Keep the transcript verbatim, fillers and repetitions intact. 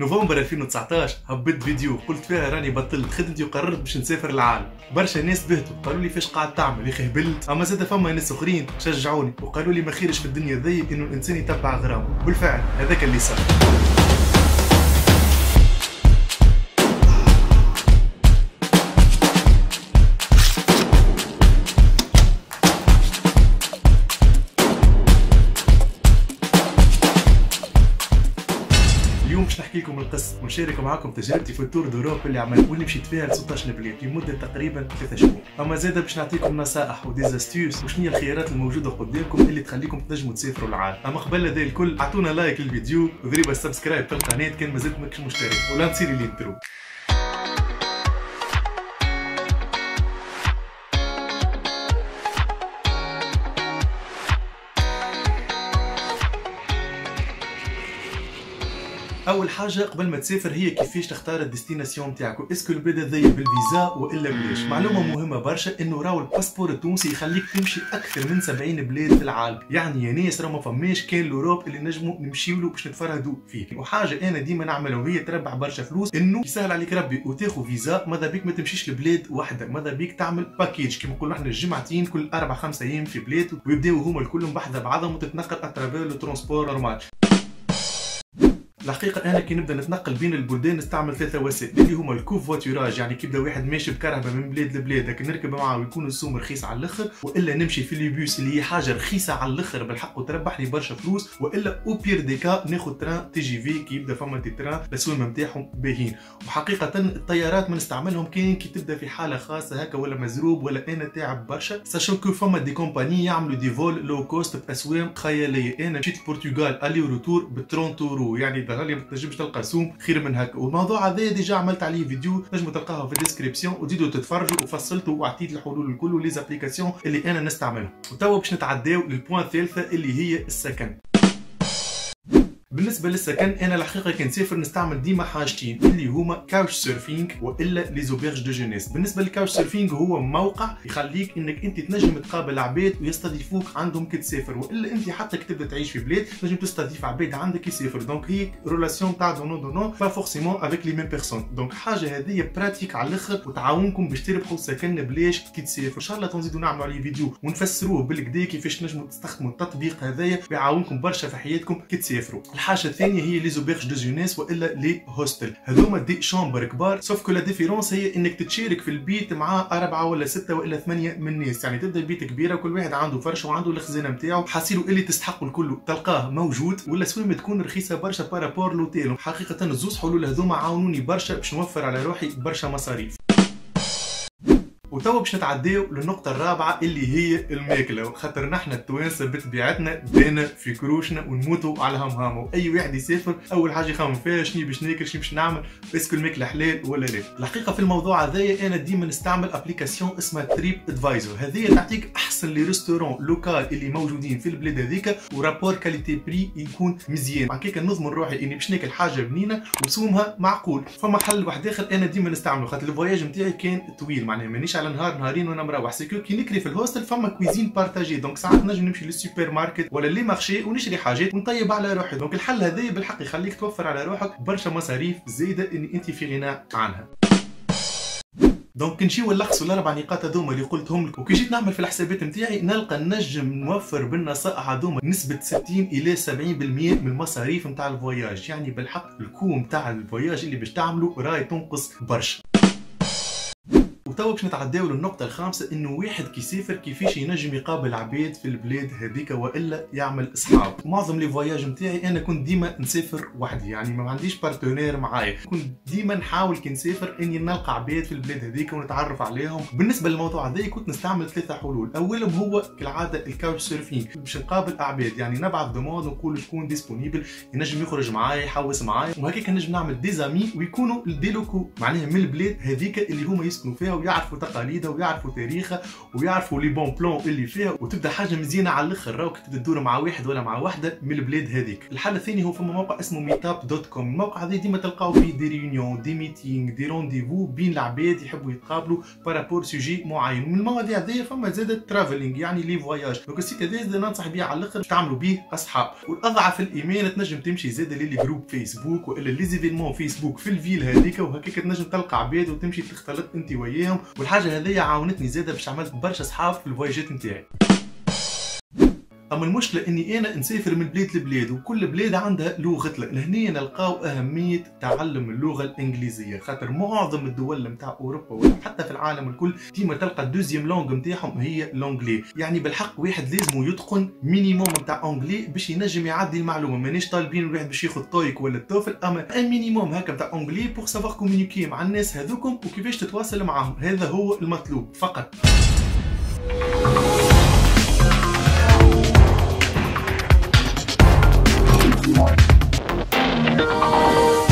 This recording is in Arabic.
نوفمبر ألفين وتسعطاش هبط فيديو قلت فيها راني بطلت خدمتي وقررت باش نسافر العالم. برشا ناس بهتوا قالوا لي فاش قاعد تعمل يا اخي هبلت، اما زاد فما ناس اخرين شجعوني وقالوا لي ما خيرش في الدنيا ذي انه الانسان يتبع غرامه. بالفعل هذاك اللي صار. باش نحكي لكم القصه ونشارك معاكم تجربتي في التور دوروب اللي عملت واللي مشيت فيها ل ستطاش بلاد في مده تقريبا ثلاثة شهور، اما زاده باش نعطيكم نصائح وديزاستيوس وشنو هي الخيارات الموجوده قدامكم اللي تخليكم تنجموا تسافروا العالم. اما قبل هذا الكل اعطونا لايك للفيديو وضربوا السبسكرايب في القناه كان مازلت ماكش مشترك ولا نصير لي انترو. أول حاجة قبل ما تسافر هي كيفاش تختار الديستيناسيون تاعك، اسكو البلاد هذيا بالفيزا وإلا بلاش. معلومة مهمة برشا إنه راهو الباسبور التونسي يخليك تمشي أكثر من سبعين بلاد في العالم، يعني يا ناس راه ما فماش كان الأوروب اللي نجمو نمشيولو باش نتفرهدو فيه، وحاجة أنا ديما نعملها وهي تربح برشا فلوس إنه يسهل عليك ربي وتاخو فيزا، ماذا بيك ما تمشيش لبلاد وحدة، ماذا بيك تعمل باكيج كيما نقولو احنا جمعتين كل أربع خمس أيام في بلاد ويبداو هما الكلهم بحذا بعضهم وتتنقل أترافير لو ترونسبور نورمال. الحقيقة أنا كي نبدا نتنقل بين البلدان نستعمل ثلاثة وسائل اللي هما الكوفواتيراج، يعني كي يبدا واحد ماشي بكرهبة من بلاد لبلاد هكا نركب معاه ويكون السوم رخيص على الآخر، وإلا نمشي في البيوس اللي هي حاجة رخيصة على الآخر بالحق وتربح لي برشا فلوس، وإلا أو بير ديكا ناخد تران تي جي في كي يبدا فما دي تران الأسومة نتاعهم باهين، وحقيقة الطيارات ما نستعملهم كان كي تبدا في حالة خاصة هكا ولا مزروب ولا أنا تاعب برشا، ساشون كو فما دي كومباني يعملوا دي فول لو كوست بأسوام خيالية. أنا مشيت البرتغال ألي وروتور ب ثلاثين يورو، يعني اللي ما تنجمش تلقى سوم خير من هكا، والموضوع هذايا ديجا عملت عليه فيديو تنجموا تلقاها في الديسكريبسيون وتزيدوا تتفرجوا وفصلته واعطيت الحلول الكل ولي زابليكاسيون اللي انا نستعملهم. وتوا باش نتعداو للبوان الثالثه اللي هي السكن. بالنسبه للسكن انا الحقيقه كنسافر نستعمل ديما حاجتين اللي هما كاوتش سيرفينغ والا لي زوبيرج دو جونيس. بالنسبه للكاوتش سيرفينغ هو موقع يخليك انك انت تنجم تقابل عباد ويستضيفوك عندهم كي تسافر، والا انت حتى كي تبدا تعيش في بلاد تنجم تستضيف عباد عندك يسافر، دونك هي ريلاسيون تاع دونو دونو با فورسيمون افيك لي ميم بيرسون، دونك حاجه هذه براتيك على الاخر وتعاونكم باش تربحوا سكن بلاش كي تسافر. ان شاء الله تنزيدوا نعملوا عليه فيديو ونفسروه بالكدا كيفاش تنجموا تستخدموا التطبيق هذايا بيعاونكم برشا في حياتكم كي تسافروا. الحاجه الثانيه هي لي زوبيرج دو جونيس والا لي هوستل، هذوما دي شامبر كبار سوف كو لا ديفيرونس هي انك تتشارك في البيت مع اربعه ولا سته ولا ثمانيه من الناس، يعني تبدا البيت كبيره وكل واحد عنده فرش وعنده الخزانه نتاعو حاسيلو اللي تستحقوا الكل تلقاه موجود ولا سويمه تكون رخيصه برشا بارابور لوتيل. حقيقه الزوز حلول هذوما عاونوني برشا باش نوفر على روحي برشا مصاريف. وتوا باش نتعداو للنقطة الرابعة اللي هي الماكلة، خاطر نحنا التوانسة بطبيعتنا بانا في كروشنا ونموتوا على همهامة، وأي واحد يسافر أول حاجة يخمم فيها شني باش ناكل شني باش نعمل اسكو الماكلة حلال ولا لا. الحقيقة في الموضوع هذايا أنا ديما نستعمل أبليكاسيون اسمها تريب أدفايزر، هذايا تعطيك أحسن لي ريستورون لوكال اللي موجودين في البلاد هذيكا ورابور كاليتي بري يكون مزيان، مع كيكا نضمن روحي إني باش ناكل حاجة بنينة وسومها معقول. فما حل واحد آخر أنا ديما نستعمله خاطر الفواياج نتاعي كان طويل، معناها مانيش على نهار نهارين وانا مروح، سكو كي نكري في الهوستل فما كويزين بارتاجي، دونك ساعات نجم نمشي للسوبر ماركت ولا لي مارشي ونشري حاجات ونطيب على روحي، دونك الحل هذايا بالحق يخليك توفر على روحك برشا مصاريف زايده ان انت في غنى عنها. دونك نمشيو نلخصوا الاربع نقاط هذوما اللي قلتهم لكم، وكي جيت نعمل في الحسابات نتاعي نلقى نجم نوفر بالنصائح هذوما نسبه ستين الى سبعين بالمية من المصاريف نتاع الفواياج، يعني بالحق الكوم نتاع الفواياج اللي باش تعملو راهي تنقص برشا. وتوا باش نتعداو للنقطة الخامسة انه واحد كيسافر كيفاش ينجم يقابل عباد في البلاد هذيك والا يعمل اصحاب. معظم لي فواياج نتاعي انا كنت ديما نسافر وحدي، يعني ما عنديش بارتنير معايا، كنت ديما نحاول كي نسافر اني نلقى عباد في البلاد هذيك ونتعرف عليهم. بالنسبة للموضوع هذايا كنت نستعمل ثلاثة حلول، اولهم هو كالعادة الكاوتش سيرفينغ باش نقابل عباد، يعني نبعث دوموند ونقول شكون ديسبونيبل ينجم يخرج معايا يحوس معايا، وهكاك نجم نعمل ديزامي ويكونوا ديلوكو معناها من البلاد هذيك اللي هما يسكنوا فيها ويعرفوا تقاليدها ويعرفوا تاريخها ويعرفوا لي بون بلون اللي فيها، وتبدا حاجه مزينه على الاخر. راك تبدا تدور مع واحد ولا مع واحده من البلاد هذيك. الحل الثاني هو فما موقع اسمه ميتاب دوت كوم، الموقع هذا ديما تلقاو فيه دي ريونيون دي ميتينغ دي رونديفو بين العباد يحبوا يتقابلوا بارابور سوجي معين. من المواضيع هذيا فما زاد الترافلينغ يعني لي فواياج. دونك السيت هذا ننصح بيه على الاخر تعملوا بيه اصحاب. والاضعف الايمان تنجم تمشي زاد للي جروب فيسبوك ولا ليزيفينمون فيسبوك في الفيل هذيك، وهكاك تنجم تلقى عباد وتمشي تختلط انت وياهم. والحاجه هذيا عاونتني زاده باش عملت برشا اصحاب في الفواياجات نتاعي. اما المشكله اني انا نسافر من بلاد لبلاد وكل بلاد عندها لغتها. لهنا نلقاو اهميه تعلم اللغه الانجليزيه، خاطر معظم الدول نتاع اوروبا وحتى في العالم الكل ديما تلقى الدوزيام لونغ نتاعهم هي لونجلي. يعني بالحق واحد لازم يتقن مينيموم نتاع اونجلي باش ينجم يعدي المعلومه. مانيش طالبين واحد باش ياخذ طايق ولا التوفل، اما ان مينيموم هكا نتاع اونجلي بور سافوار كومونيكي مع الناس هذوكم وكيفاش تتواصل معاهم، هذا هو المطلوب فقط. Bye.